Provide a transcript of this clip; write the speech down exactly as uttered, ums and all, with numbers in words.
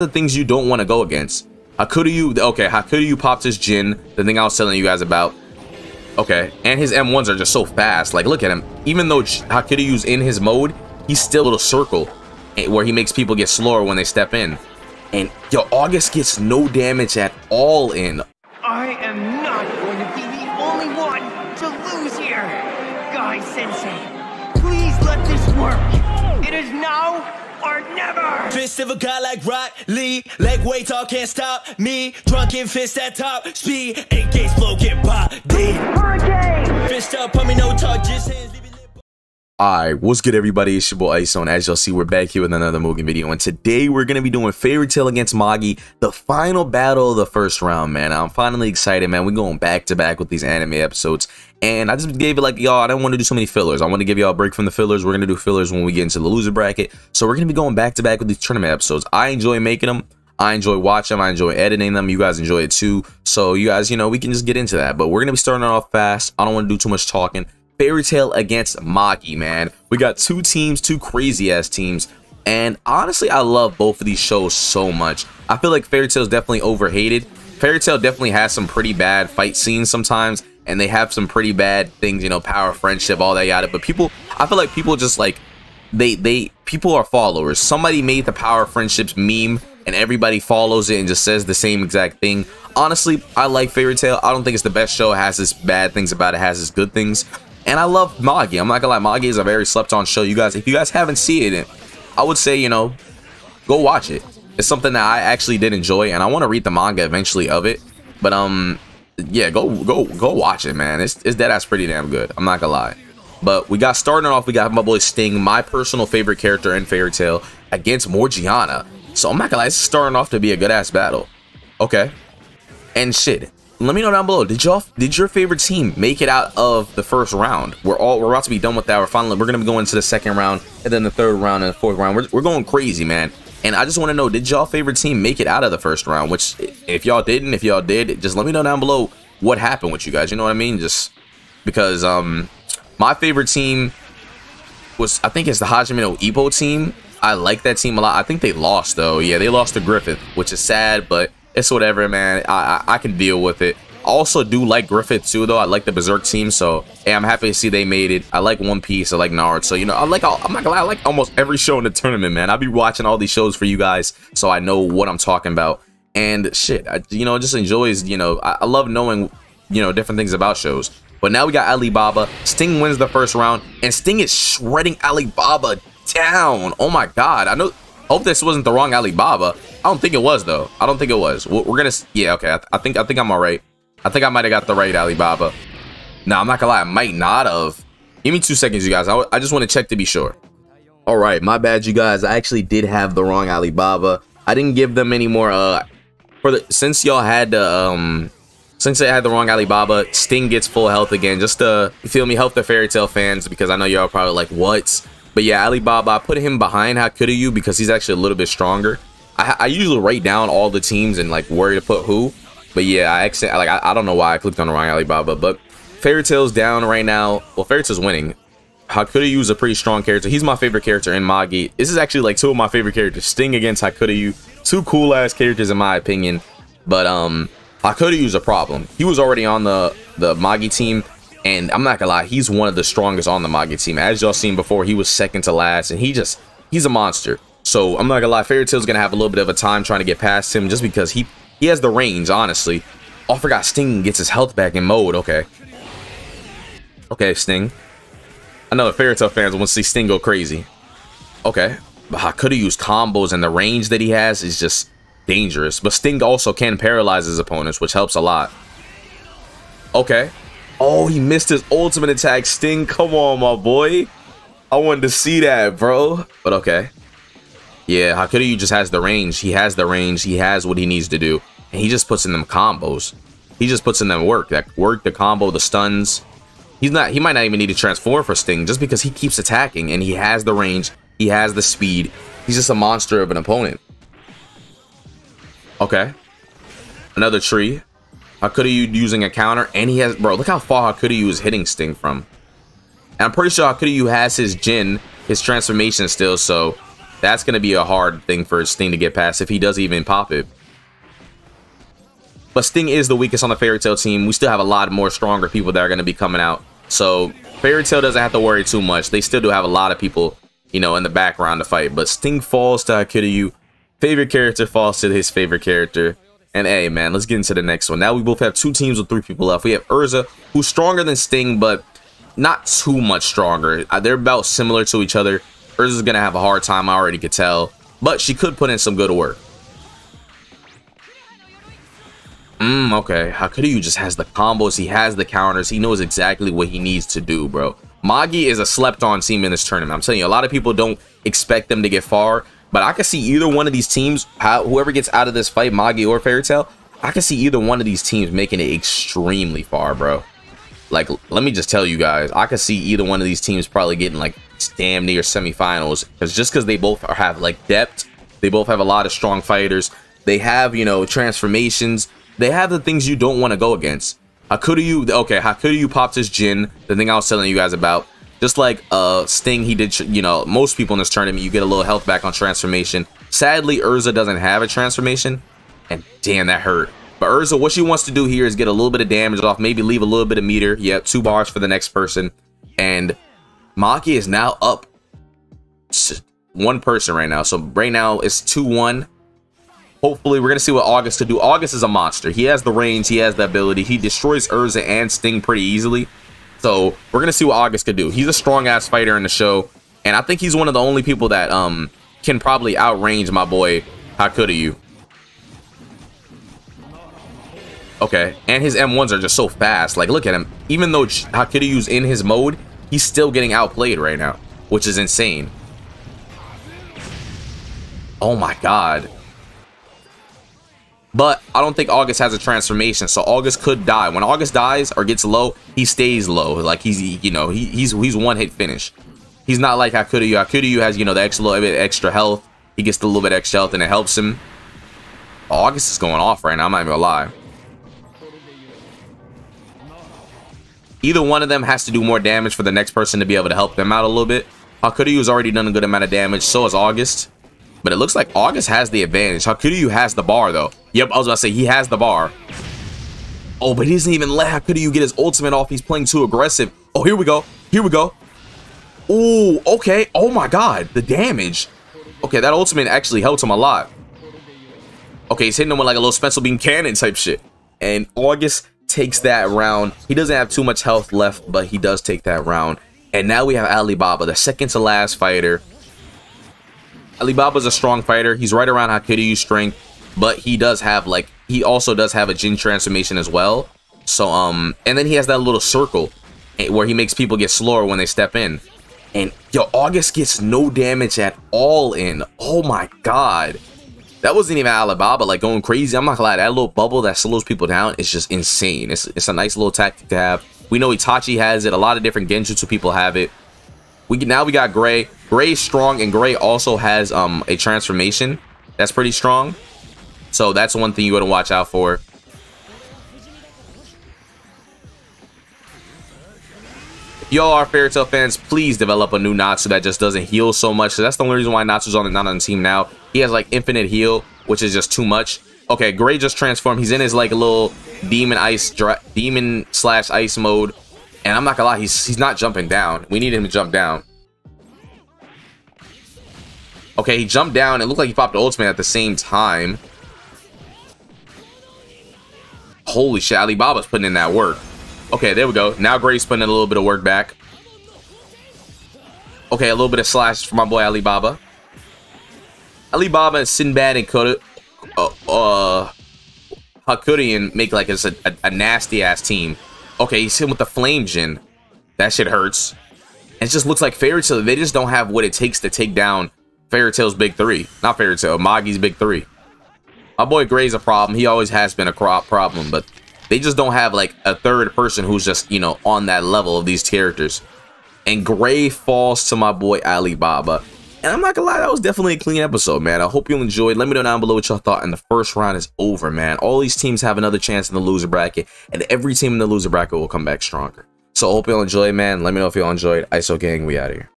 the things you don't want to go against. Hakuryu, okay, Hakuryu popped his Jin, the thing I was telling you guys about. Okay, and his M ones are just so fast. Like, look at him. Even though Hakuryu's in his mode, he's still a circle where he makes people get slower when they step in. And yo, August gets no damage at all in. I am not going to be the only one to lose here. Gai-sensei, please let this work. It is now or never. Fist of a guy like Rod Lee, leg weights all can't stop me. Drunken fist at top speed, eight gates flow get body. Hurricane. Fist up on me, no talk, just hands. Alright, what's good everybody, it's your boy I S O, and as y'all see, we're back here with another Mugen video, and today we're going to be doing Fairy Tail against Magi, the final battle of the first round, man. I'm finally excited, man. We're going back to back with these anime episodes, and I just gave it like, y'all, I don't want to do so many fillers. I want to give y'all a break from the fillers. We're going to do fillers when we get into the loser bracket, so we're going to be going back to back with these tournament episodes. I enjoy making them. I enjoy watching them. I enjoy editing them. You guys enjoy it too, so you guys, you know, we can just get into that, but we're going to be starting off fast. I don't want to do too much talking. Fairy Tail against Magi, man. We got two teams, two crazy ass teams, and honestly, I love both of these shows so much. I feel like Fairy Tail is definitely overhated. Fairy Tail definitely has some pretty bad fight scenes sometimes, and they have some pretty bad things, you know, power, friendship, all that yada. But people, I feel like people just like they they people are followers. Somebody made the power friendships meme, and everybody follows it and just says the same exact thing. Honestly, I like Fairy Tail. I don't think it's the best show. It has its bad things about it. It has its good things. And I love Magi. I'm not gonna lie, Magi is a very slept-on show. You guys, if you guys haven't seen it, I would say, you know, go watch it. It's something that I actually did enjoy, and I want to read the manga eventually of it. But um, yeah, go go go watch it, man. It's it's dead ass pretty damn good. I'm not gonna lie. But we got starting off. We got my boy Sting, my personal favorite character in Fairy Tail, against Morgiana. So I'm not gonna lie, it's starting off to be a good ass battle. Okay, and shit. Let me know down below, did y'all did your favorite team make it out of the first round? We're all we're about to be done with that. We're finally we're gonna be going to the second round, and then the third round, and the fourth round. We're, we're going crazy, man. And I just want to know, did y'all favorite team make it out of the first round? Which if y'all didn't, if y'all did, just let me know down below what happened with you guys. You know what I mean? Just because um my favorite team was, I think it's the Hajime no Ipo team. I like that team a lot. I think they lost though. Yeah, they lost to Griffith, which is sad, but it's whatever, man. I, I I can deal with it. I also do like Griffith too, though. I like the Berserk team, so hey, I'm happy to see they made it. I like One Piece. I like Naruto. So, you know, I like. All, I'm not gonna lie. I like almost every show in the tournament, man. I'll be watching all these shows for you guys, so I know what I'm talking about. And shit, I, you know, just enjoys. You know, I, I love knowing, you know, different things about shows. But now we got Alibaba. Sting wins the first round, and Sting is shredding Alibaba down. Oh my God! I know. Hope this wasn't the wrong Alibaba. I don't think it was though. I don't think it was. We're gonna, yeah, okay. I, th I think I think I'm all right. I think I might have got the right Alibaba. Nah, I'm not gonna lie. I might not have. Give me two seconds, you guys. I, I just want to check to be sure. All right, my bad, you guys. I actually did have the wrong Alibaba. I didn't give them any more. Uh, for the since y'all had the um, since they had the wrong Alibaba, Sting gets full health again. Just to you feel me, help the Fairy Tail fans, because I know y'all probably like what. But yeah, Alibaba, I put him behind Hakuryu because he's actually a little bit stronger. I, I usually write down all the teams and like where to put who. But yeah, I accept, like I, I don't know why I clicked on the wrong Alibaba. But Fairy Tail's down right now. Well, Fairy Tail's winning. Hakuryu is a pretty strong character. He's my favorite character in Magi. This is actually like two of my favorite characters. Sting against Hakuryu. Two cool ass characters in my opinion. But um, Hakuryu's a problem. He was already on the the Magi team. And I'm not gonna lie, he's one of the strongest on the Magi team. As y'all seen before, he was second to last, and he just, he's a monster. So I'm not gonna lie, Fairy Tail's gonna have a little bit of a time trying to get past him just because he, he has the range, honestly. Oh, I forgot Sting gets his health back in mode, okay. Okay, Sting. I know the Fairy Tail fans want to see Sting go crazy. Okay, but Hakuryu's combos and the range that he has is just dangerous. But Sting also can paralyze his opponents, which helps a lot. Okay. Oh, he missed his ultimate attack. Sting, come on, my boy. I wanted to see that, bro. But okay. Yeah, Hakuryu just has the range. He has the range. He has what he needs to do. And he just puts in them combos. He just puts in them work. That work, the combo, the stuns. He's not, he might not even need to transform for Sting just because he keeps attacking and he has the range. He has the speed. He's just a monster of an opponent. Okay. Another tree. Hakuryu using a counter, and he has, bro, look how far Hakuryu is hitting Sting from. And I'm pretty sure Hakuryu has his Jin, his transformation still, so That's going to be a hard thing for Sting to get past if he does even pop it. But Sting is the weakest on the Fairy Tail team. We still have a lot more stronger people that are going to be coming out. So Fairy Tail doesn't have to worry too much. They still do have a lot of people, you know, in the background to fight. But Sting falls to Hakiryu. Favorite character falls to his favorite character. And hey, man, let's get into the next one. Now we both have two teams with three people left. We have Erza, who's stronger than Sting, but not too much stronger. They're about similar to each other. Erza's going to have a hard time, I already could tell. But she could put in some good work. Mmm, okay. Hakiryu just has the combos. He has the counters. He knows exactly what he needs to do, bro. Magi is a slept-on team in this tournament. I'm telling you, a lot of people don't expect them to get far. But I can see either one of these teams, how, whoever gets out of this fight, Magi or Fairy Tail, I can see either one of these teams making it extremely far, bro. Like, let me just tell you guys, I can see either one of these teams probably getting, like, damn near semifinals. Because just because they both are, have, like, depth, they both have a lot of strong fighters. They have, you know, transformations. They have the things you don't want to go against. Hakiryu, okay, Hakiryu popped his Jin, the thing I was telling you guys about. Just like uh, Sting, he did, you know, most people in this tournament, you get a little health back on transformation. Sadly, Erza doesn't have a transformation, and damn, that hurt. But Erza, what she wants to do here is get a little bit of damage off, maybe leave a little bit of meter. Yep, two bars for the next person. And Maki is now up one person right now. So right now, it's two one. Hopefully, we're going to see what August could do. August is a monster. He has the range. He has the ability. He destroys Erza and Sting pretty easily. So we're going to see what August could do. He's a strong-ass fighter in the show, and I think he's one of the only people that um can probably outrange my boy Hakiryu. Okay, and his M ones are just so fast. Like, look at him. Even though Hakiryu's in his mode, he's still getting outplayed right now, which is insane. Oh, my God. But I don't think August has a transformation, so August could die. When August dies or gets low, he stays low. Like, he's, you know, he, he's he's one hit finish. He's not like Hakiryu. Hakiryu has, you know, the extra little bit extra health. He gets a little bit extra health and it helps him. August is going off right now. I'm not even gonna lie. Either one of them has to do more damage for the next person to be able to help them out a little bit. Hakiryu's already done a good amount of damage. So is August. But it looks like August has the advantage. Hakiryu has the bar, though. Yep, I was about to say, he has the bar. Oh, but he doesn't even let Hakiryu get his ultimate off. He's playing too aggressive. Oh, here we go. Here we go. Oh, okay. Oh, my God. The damage. Okay, that ultimate actually helped him a lot. Okay, he's hitting him with like a little Spencer Beam Cannon type shit. And August takes that round. He doesn't have too much health left, but he does take that round. And now we have Alibaba, the second to last fighter. Alibaba's a strong fighter. He's right around Hakiryu's strength, but he does have, like, he also does have a Jin transformation as well. So, um, and then he has that little circle where he makes people get slower when they step in. And, yo, August gets no damage at all in. Oh, my God. That wasn't even Alibaba, like, going crazy. I'm not gonna lie. That little bubble that slows people down is just insane. It's, it's a nice little tactic to have. We know Itachi has it. A lot of different Genjutsu people have it. We now we got Gray. Gray's strong, and Gray also has um a transformation that's pretty strong. So that's one thing you want to watch out for. If y'all are Fairy Tail fans, please develop a new Natsu that just doesn't heal so much. So that's the only reason why Natsu's on the, not on the team now. He has like infinite heal, which is just too much. Okay, Gray just transformed. He's in his like little demon ice demon slash ice mode. And I'm not gonna lie, he's, he's not jumping down. We need him to jump down. Okay, he jumped down. It looked like he popped the ultimate at the same time. Holy shit, Alibaba's putting in that work. Okay, there we go. Now Gray's putting in a little bit of work back. Okay, a little bit of slash for my boy Alibaba. Alibaba and Sinbad and Koda, uh, uh, Hakurian make like a, a, a nasty-ass team. Okay, he's hitting with the flame Jin. That shit hurts. It just looks like Fairy Tail. They just don't have what it takes to take down Fairy Tail's big three. Not Fairy Tail, Magi's big three. My boy Gray's a problem. He always has been a crop problem, but they just don't have like a third person who's just, you know, on that level of these characters. And Gray falls to my boy Alibaba. And I'm not gonna lie, that was definitely a clean episode, man. I hope you enjoyed. Let me know down below what y'all thought. And the first round is over, man. All these teams have another chance in the loser bracket, and every team in the loser bracket will come back stronger. So I hope y'all enjoyed, man. Let me know if y'all enjoyed. I S O gang, we out of here.